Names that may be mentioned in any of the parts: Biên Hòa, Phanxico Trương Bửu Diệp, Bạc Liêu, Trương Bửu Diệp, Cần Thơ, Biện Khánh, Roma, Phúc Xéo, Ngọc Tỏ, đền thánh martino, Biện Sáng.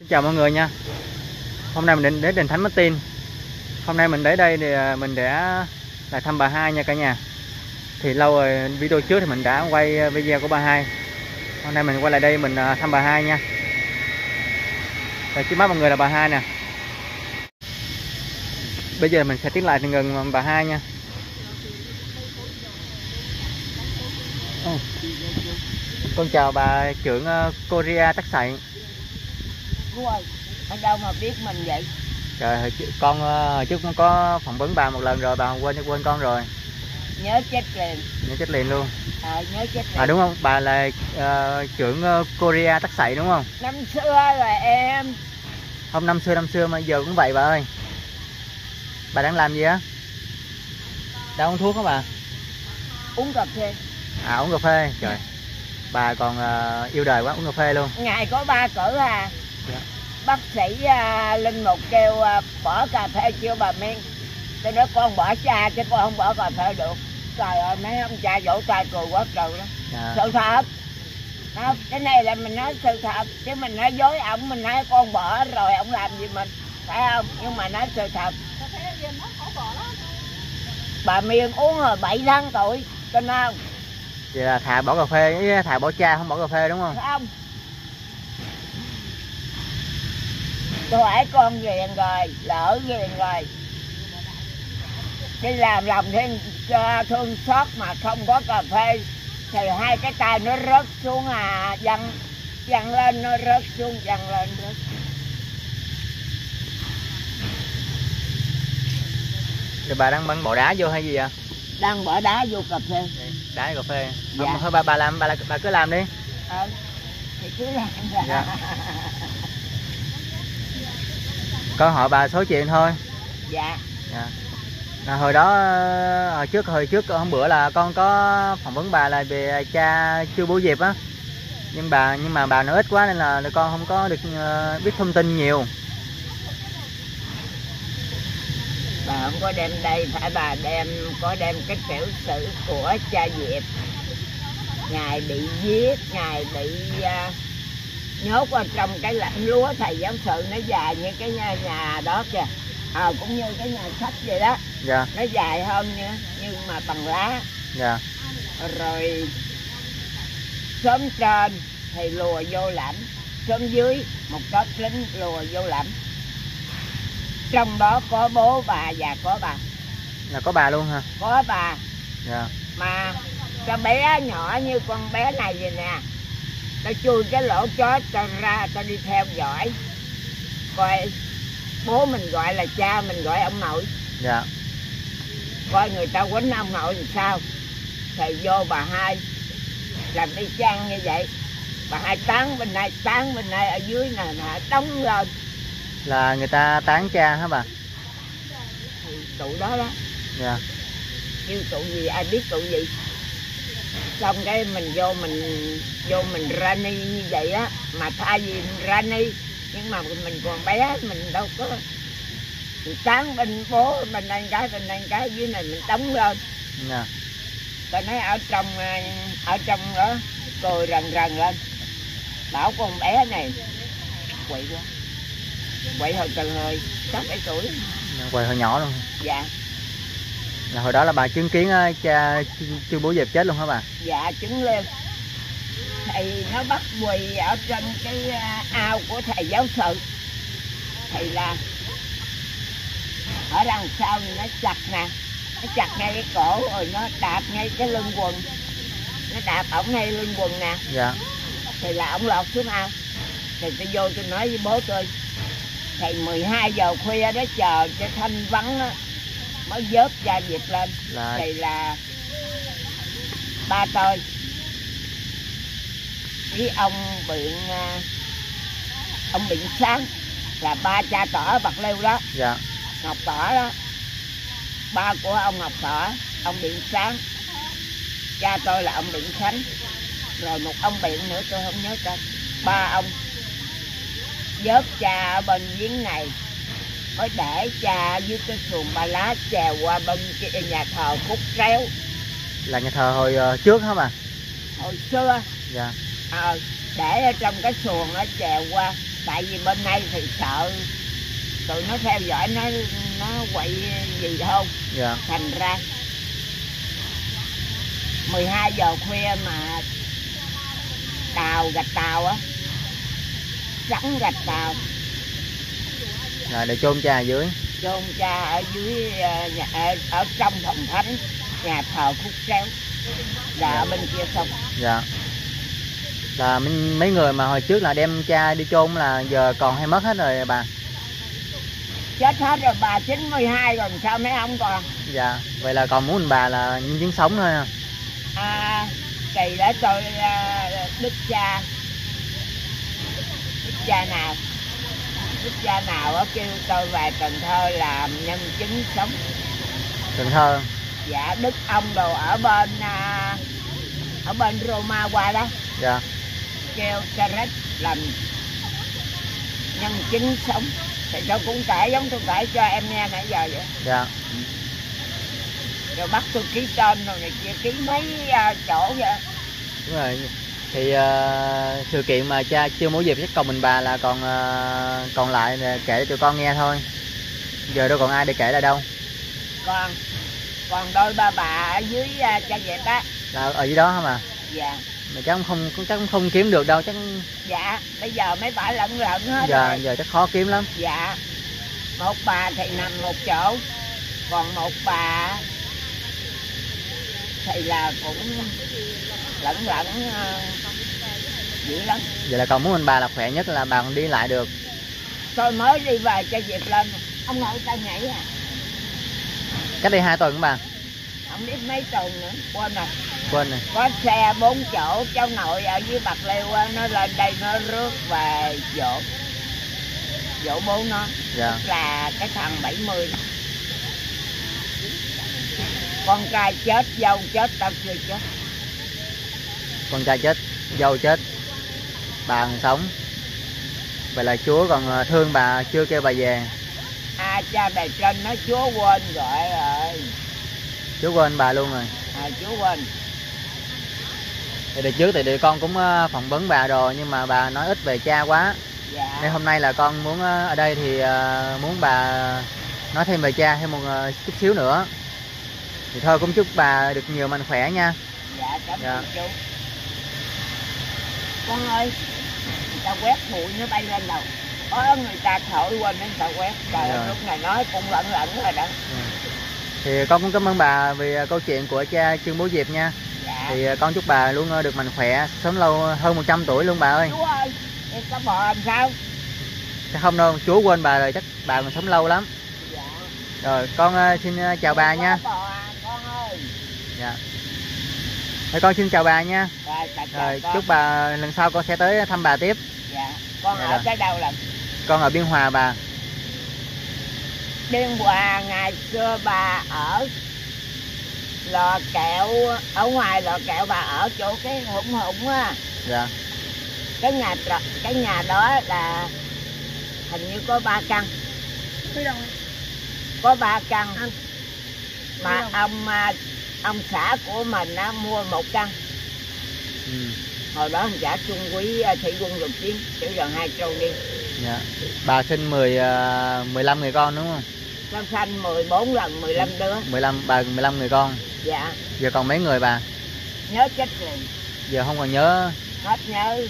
Xin chào mọi người nha. Hôm nay mình đến đền Thánh Martin. Hôm nay mình đến đây thì mình đã lại thăm bà Hai nha cả nhà. Thì lâu rồi, video trước thì mình đã quay video của bà Hai. Hôm nay mình quay lại đây mình thăm bà Hai nha. Rồi trước mắt mọi người là bà Hai nè. Bây giờ mình sẽ tiến lại gần bà Hai nha. Con chào bà trưởng Korea Tắc Sậy. Ơi, ở đâu mà biết mình vậy? Trời, con hồi trước con có phỏng vấn bà một lần rồi, bà quên con rồi. Nhớ chết liền. Nhớ chết liền luôn. Nhớ chết liền. À đúng không? Bà là trưởng Korea Tắc Sậy đúng không? Năm xưa là em. Không, năm xưa mà giờ cũng vậy bà ơi. Bà đang làm gì á? Đang uống thuốc hả bà? Uống cà phê. À uống cà phê, trời. Bà còn yêu đời quá, uống cà phê luôn. Ngày có ba cỡ à. Dạ. Bác sĩ Linh Mục kêu bỏ cà phê chiêu bà Miên. Tôi nói con bỏ cha chứ con không bỏ cà phê được. Trời ơi mấy ông cha vỗ tay cười quá trời đó. Dạ. Sự thật. Không, cái này là mình nói sự thật. Chứ mình nói dối ổng, mình nói con bỏ rồi ổng làm gì mình. Phải không? Nhưng mà nói sự thật. Bà Miên uống rồi 7 tháng tuổi. Tin không? Vậy là thà bỏ cà phê, thà bỏ cha không bỏ cà phê đúng không? Không. Tôi hỏi con ghiền rồi, lỡ ghiền rồi. Đi làm lòng thêm thương xót mà không có cà phê thì hai cái tay nó rớt xuống à, dằn lên nó rớt xuống, dằn lên rớt. Thì bà đang băng bỏ đá vô hay gì vậy? Đang bỏ đá vô cà phê. Đá vô cà phê. Dạ. Không, thôi bà cứ làm đi. Ừ, thì cứ làm rồi. Dạ. Con hỏi bà số chuyện thôi. Dạ. Dạ. À, hồi trước hôm bữa là con có phỏng vấn bà là về cha Trương Bửu Diệp á. Nhưng mà bà nói ít quá nên là con không có được biết thông tin nhiều. Bà không có đem đây, phải bà có đem cái tiểu sử của cha Diệp. Ngài bị giết, ngài bị nhốt vào trong cái lãnh lúa thầy giám sự, nó dài như cái nhà đó kìa, cũng như cái nhà sách vậy đó. Dạ. Nó dài hơn nữa nhưng mà bằng lá. Dạ. Rồi xóm trên thì lùa vô lãnh, xóm dưới một tớp lính lùa vô lãnh, trong đó có bố bà và có bà. Là có bà luôn hả? Có bà. Dạ. Mà cho bé nhỏ như con bé này vậy nè, tao chui cái lỗ chó tao ra, tao đi theo dõi coi bố mình gọi là cha mình gọi ông nội. Dạ. Coi người ta quánh ông nội làm sao. Thầy vô bà Hai làm đi chăng như vậy. Bà Hai tán bên này ở dưới nè, đóng lên. Là người ta tán cha hả bà? Thì tụi đó đó. Dạ. Chứ tụi gì ai biết tụi gì. Xong cái mình vô mình ra ni như vậy á, mà thay vì ra ni nhưng mà mình còn bé mình đâu có, mình sáng bên bố mình ăn cái dưới này mình đóng lên. Dạ. Tôi nói ở trong đó cười rần lên, bảo con bé này quậy quá, quậy hồi từ hồi 6-7 tuổi. Quậy hồi nhỏ luôn. Dạ. Là hồi đó là bà chứng kiến cha Trương Bửu Diệp chết luôn hả bà? Dạ, chứng luôn. Thầy nó bắt quỳ ở trên cái ao của thầy giáo sự. Thầy là ở đằng sau nó chặt nè, nó chặt ngay cái cổ rồi nó đạp ngay cái lưng quần, nó đạp ổng ngay lưng quần nè. Dạ. Thì là ổng lọt xuống ao. Thì tôi vô tôi nói với bố tôi, thầy 12 giờ khuya đó chờ cho thanh vắng á mới vớt cha Diệp lên. Thì là ba tôi với ông Biện Sáng là ba cha Tỏ ở Bạc Liêu đó. Dạ. Ngọc Tỏ đó, ba của ông Ngọc Tỏ, ông Biện Sáng, cha tôi là ông Biện Khánh, rồi một ông Biện nữa tôi không nhớ tên. Ba ông vớt cha ở bên giếng này, mới để cha dưới cái xuồng ba lá trèo qua bên kia nhà thờ Phúc Xéo. Là nhà thờ hồi trước hả bà? Hồi xưa. Dạ. Để ở trong cái xuồng nó trèo qua tại vì bên đây thì sợ tụi nó theo dõi, nó quậy gì không, dạ. Thành ra 12 giờ khuya mà tàu gạch tàu á, sẵn gạch tàu rồi để chôn cha ở dưới, chôn cha ở dưới nhà, ở trong phòng thánh nhà thờ Phúc Xéo là ở bên kia sông. Dạ. Là mấy người mà hồi trước là đem cha đi chôn là giờ còn hay mất hết rồi bà. Chết hết rồi bà, 92 rồi sao mấy ông còn. Dạ, vậy là còn muốn bà là nhân chứng sống thôi hả? À, kỳ để tôi đức cha nào kêu tôi về Cần Thơ làm nhân chứng sống. Cần Thơ. Dạ, đức ông đồ ở bên Roma qua đó. Dạ. Kêu Charles làm nhân chứng sống. Thì tôi cũng kể giống tôi kể cho em nghe nãy giờ vậy. Dạ. Rồi bắt tôi ký tên rồi này kia, ký mấy chỗ vậy. Đúng rồi. Thì sự kiện mà cha chưa mỗi dịp chắc còn mình bà là còn lại kể cho tụi con nghe thôi. Giờ đâu còn ai để kể lại đâu. Còn đôi ba bà ở dưới cha Diệp á. Ở dưới đó hả mà? Dạ. Mà chắc không kiếm được đâu chắc. Dạ, bây giờ mấy bà lẫn lẫn hết. Dạ, rồi. Giờ chắc khó kiếm lắm. Dạ. Một bà thì nằm một chỗ, còn một bà thì là cũng lẫn lẫn dữ lắm. Vậy là còn muốn mình bà là khỏe nhất là bà còn đi lại được. Tôi mới đi về cho Diệp lên, ông nội tao nhảy à. Cách đây 2 tuần của bà. Không biết mấy tuần nữa, quên rồi. Có xe 4 chỗ cháu nội ở dưới Bạc Liêu nó lên đây nó rước về dỗ bố nó. Dạ. Tức là cái thằng 70. Con trai chết, dâu chết, tao chưa chết. Con trai chết, dâu chết, bà còn sống. Vậy là Chúa còn thương bà, chưa kêu bà về. À, cha bề trên nói Chúa quên gọi rồi. Chúa quên bà luôn rồi. À, Chúa quên. Thì đợt trước thì tụi con cũng phỏng vấn bà rồi nhưng mà bà nói ít về cha quá. Dạ. Nên hôm nay là con muốn ở đây thì muốn bà nói thêm về cha thêm một chút xíu nữa. Thì thôi cũng chúc bà được nhiều mạnh khỏe nha. Dạ, cảm ơn chú. Con ơi, người ta quét bụi nó bay lên đầu. Có người ta thổi quên người ta quét. Trời ơi, lúc này nói cũng lẫn rồi đó. Ừ. Thì con cũng cảm ơn bà vì câu chuyện của cha Trương Bửu Diệp nha. Dạ. Thì con chúc bà luôn được mạnh khỏe, sống lâu hơn 100 tuổi luôn bà ơi. Chú ơi, em có bò làm sao? Không đâu, Chúa quên bà rồi chắc bà còn sống lâu lắm. Dạ. Rồi con xin chào bà nha. Con ơi. Dạ. Thì con xin chào bà nha. Rồi chúc bà lần sau con sẽ tới thăm bà tiếp. Dạ. Con ở cái đâu lần? Con ở Biên Hòa bà. Biên Hòa ngày xưa bà ở lò kẹo, ở ngoài lò kẹo bà ở chỗ cái hủng á. Dạ. Cái nhà đó là hình như có 3 căn. Có 3 căn mà ông xã của mình á mua 1 căn. Ừ. Hồi đó ông xã Trung Quý Thị Quân Lục Chiến chữ gần 2 trâu đi. Dạ. Bà sinh 15 người con đúng không? Con sanh 14 lần 15 đứa. 15 người con. Dạ. Giờ còn mấy người bà? Nhớ chết liền. Giờ không còn nhớ. Hết nhớ.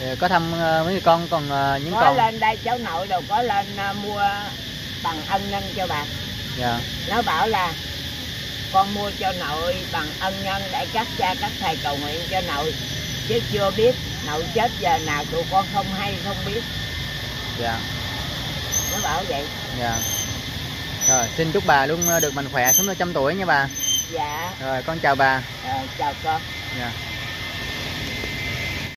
Giờ có thăm mấy người con còn những con. Có lên đây cháu nội đâu có lên mua bằng ân nhân cho bà. Dạ. Nó bảo là con mua cho nội bằng ân nhân để các cha các thầy cầu nguyện cho nội. Chứ chưa biết nội chết giờ nào tụi con không hay không biết. Dạ. Nó bảo vậy. Dạ. Rồi xin chúc bà luôn được mạnh khỏe sống 100 tuổi nha bà. Dạ. Rồi con chào bà. Chào con. Dạ.